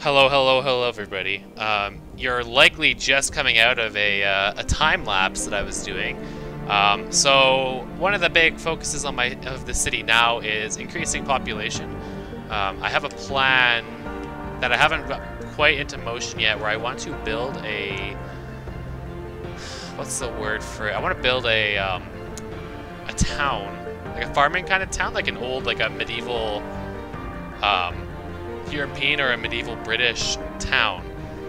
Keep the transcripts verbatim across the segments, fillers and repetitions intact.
Hello, hello, hello, everybody. Um, you're likely just coming out of a, uh, a time lapse that I was doing. Um, so one of the big focuses on my of the city now is increasing population. Um, I have a plan that I haven't got quite into motion yet, where I want to build a what's the word for it? I want to build a um, a town, like a farming kind of town, like an old, like a medieval. Um, European or a medieval British town.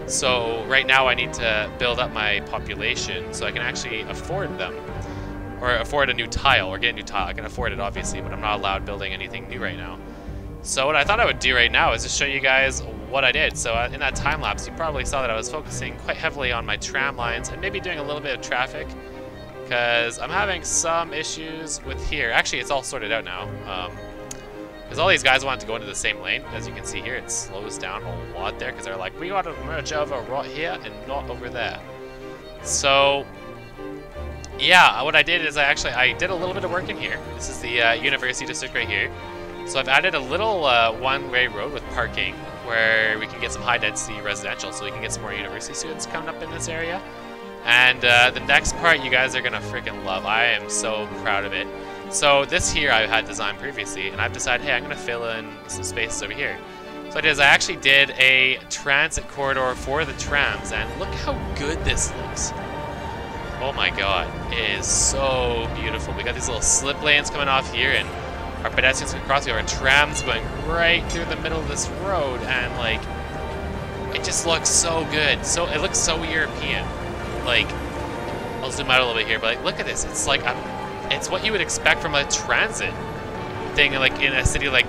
So right now I need to build up my population so I can actually afford them, or afford a new tile, or get a new tile. I can afford it obviously, but I'm not allowed building anything new right now. So what I thought I would do right now is just show you guys what I did. So in that time lapse you probably saw that I was focusing quite heavily on my tram lines and maybe doing a little bit of traffic, because I'm having some issues with here. Actually, it's all sorted out now. Um, Because all these guys want to go into the same lane. As you can see here, it slows down a lot there, because they're like, we want to merge over right here and not over there. So, yeah, what I did is I actually, I did a little bit of work in here. This is the uh, university district right here. So I've added a little uh, one-way road with parking where we can get some high-density residential, so we can get some more university students coming up in this area. And uh, the next part you guys are going to freaking love. I am so proud of it. So this here I had designed previously, and I've decided, hey, I'm going to fill in some spaces over here. So it is, I actually did a transit corridor for the trams, and look how good this looks. Oh my god, it is so beautiful. We got these little slip lanes coming off here, and our pedestrians can cross over, our trams going right through the middle of this road, and like, it just looks so good. So it looks so European. Like, I'll zoom out a little bit here, but like, look at this. It's like, I'm It's what you would expect from a transit thing, like in a city like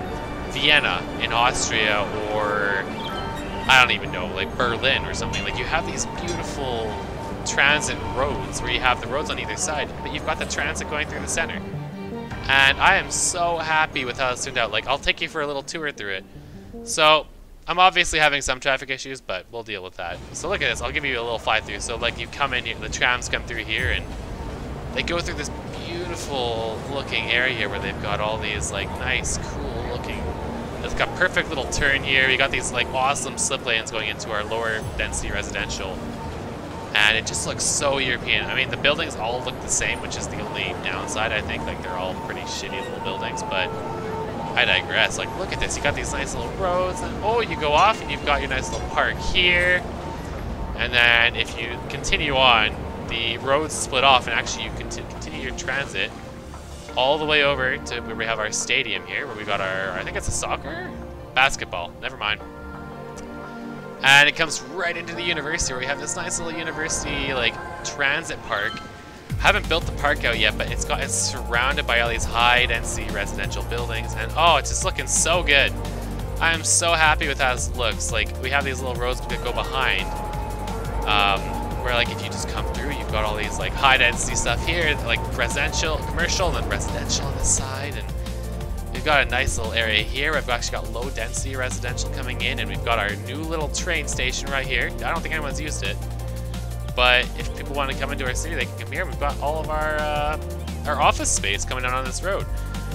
Vienna in Austria, or I don't even know, like Berlin or something. Like, you have these beautiful transit roads where you have the roads on either side, but you've got the transit going through the center. And I am so happy with how it's turned out. Like, I'll take you for a little tour through it. So I'm obviously having some traffic issues, but we'll deal with that. So look at this. I'll give you a little fly through. So like, you come in here, the trams come through here, and they go through this beautiful looking area where they've got all these like nice, cool looking. It's got perfect little turn here. We got these like awesome slip lanes going into our lower density residential, and it just looks so European. I mean, the buildings all look the same, which is the only downside I think. Like, they're all pretty shitty little buildings, but I digress. Like, look at this. You got these nice little roads, and oh, you go off and you've got your nice little park here, and then if you continue on, the roads split off, and actually you continue your transit all the way over to where we have our stadium here, where we got our, I think it's a soccer? Basketball. Never mind. And it comes right into the university, where we have this nice little university, like, transit park. Haven't built the park out yet, but it's got, it's surrounded by all these high-density residential buildings, and oh, it's just looking so good. I am so happy with how this looks. Like, we have these little roads that go behind. Um... Where, like, if you just come through, you've got all these, like, high-density stuff here, like, residential, commercial, and then residential on this side, and we've got a nice little area here. I've actually got low-density residential coming in, and we've got our new little train station right here. I don't think anyone's used it, but if people want to come into our city, they can come here. We've got all of our, uh, our office space coming down on this road.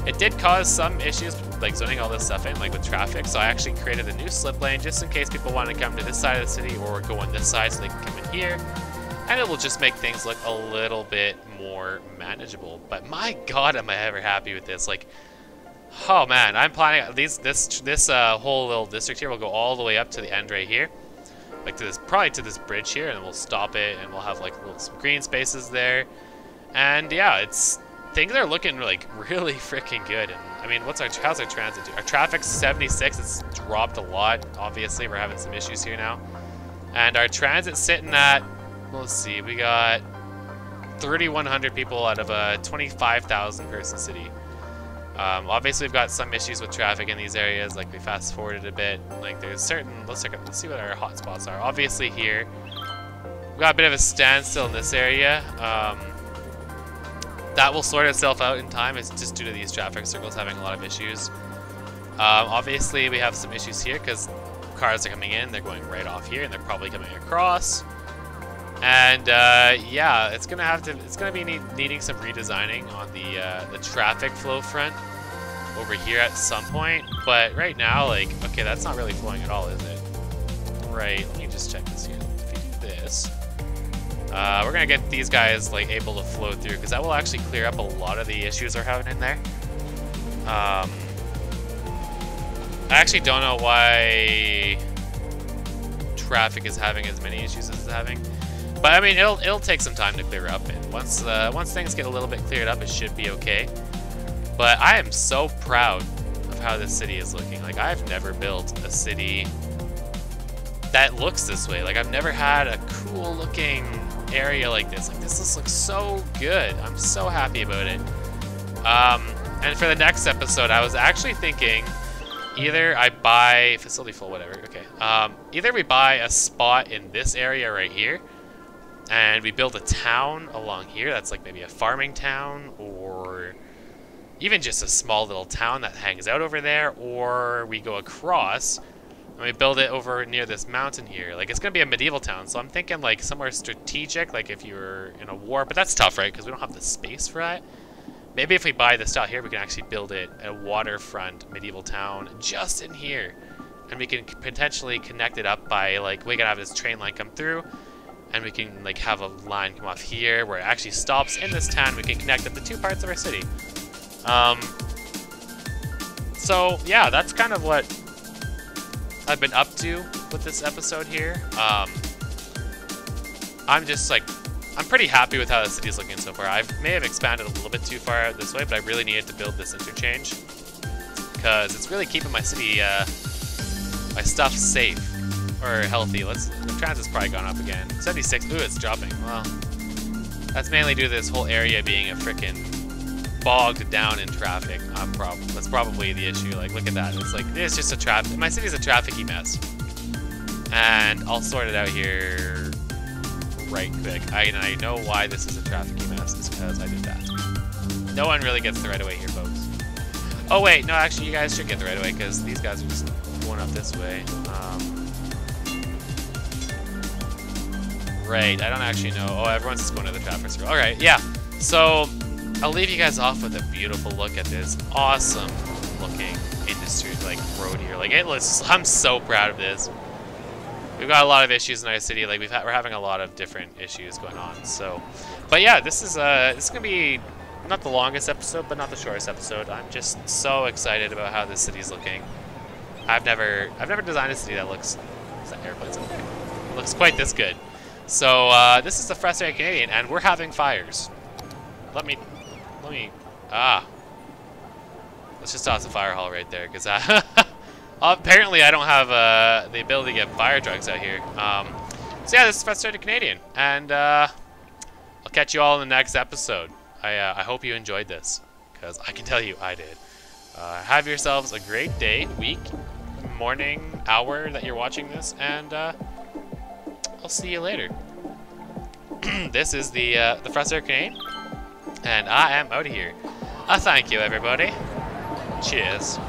It did cause some issues, like, zoning all this stuff in, like, with traffic, so I actually created a new slip lane just in case people want to come to this side of the city, or go on this side, so they can come in here. And it will just make things look a little bit more manageable. But my god, am I ever happy with this. Like, oh man, I'm planning, these, this this uh, whole little district here will go all the way up to the end right here. Like, to this, probably to this bridge here, and we'll stop it, and we'll have, like, little, some green spaces there. And yeah, it's, things are looking, like, really freaking good. And I mean, what's our, how's our transit do? Our traffic's seventy-six, it's dropped a lot. Obviously, we're having some issues here now. And our transit's sitting at, let's see, we got thirty-one hundred people out of a twenty-five thousand person city. Um, obviously, we've got some issues with traffic in these areas. Like, we fast forwarded a bit. Like, there's certain, let's check, let's see what our hotspots are. Obviously, here we've got a bit of a standstill in this area. Um, that will sort itself out in time. It's just due to these traffic circles having a lot of issues. Um, obviously, we have some issues here because cars are coming in, they're going right off here, and they're probably coming across. And uh, yeah, it's gonna have to. It's gonna be need, needing some redesigning on the uh, the traffic flow front over here at some point. But right now, like, okay, that's not really flowing at all, is it? right. Let me just check and see if we do this. Uh, we're gonna get these guys like able to flow through, because that will actually clear up a lot of the issues they're having in there. Um, I actually don't know why traffic is having as many issues as it's having, but I mean it'll it'll take some time to clear up. And once uh, once things get a little bit cleared up, it should be okay. But I am so proud of how this city is looking. Like, I've never built a city that looks this way. Like, I've never had a cool looking area like this. Like, this just looks so good. I'm so happy about it. Um, and for the next episode, I was actually thinking either I buy facility full, whatever. Okay. Um, either we buy a spot in this area right here, and we build a town along here. That's like maybe a farming town, or even just a small little town that hangs out over there, or we go across and we build it over near this mountain here. Like, it's gonna be a medieval town, so I'm thinking like somewhere strategic, like if you're in a war, but that's tough, right? Because we don't have the space for that. Maybe if we buy this out here, we can actually build it a waterfront medieval town just in here, and we can potentially connect it up by like, we can have this train line come through, and we can like have a line come off here where it actually stops in this town. We can connect up the two parts of our city. Um, so yeah, that's kind of what I've been up to with this episode here. Um, I'm just like, I'm pretty happy with how the city's looking so far. I may have expanded a little bit too far out this way, but I really needed to build this interchange because it's really keeping my city, uh, my stuff safe or healthy. Let's, the transit's probably gone up again. seventy-six, ooh, it's dropping. Well, that's mainly due to this whole area being a frickin' bogged down in traffic. I'm prob that's probably the issue. Like, look at that. It's like, it's just a traffic. My city's a trafficy mess. And I'll sort it out here right quick. I, and I know why this is a trafficy mess. It's because I did that. No one really gets the right-of-way here, folks. Oh, wait. No, actually, you guys should get the right-of-way because these guys are just going up this way. Um, right. I don't actually know. Oh, everyone's just going to the traffic circle. All right. Yeah. So I'll leave you guys off with a beautiful look at this awesome looking industry like road here. Like, it looks, I'm so proud of this. We've got a lot of issues in our city. Like, we've ha we're having a lot of different issues going on. So, but yeah, this is uh this is gonna be not the longest episode, but not the shortest episode. I'm just so excited about how this city's looking. I've never I've never designed a city that looks is that airplanes up there? Looks quite this good. So uh, this is the Frustrated Canadian, and we're having fires. Let me. Let me, ah, let's just toss a fire hall right there, because I, apparently I don't have uh, the ability to get fire drugs out here. Um, so yeah, this is Frustrated Canadian, and uh, I'll catch you all in the next episode. I, uh, I hope you enjoyed this, because I can tell you I did. Uh, have yourselves a great day, week, morning, hour that you're watching this, and uh, I'll see you later. This is the, uh, the Frustrated Canadian. And I am out of here. I uh, thank you, everybody. Cheers.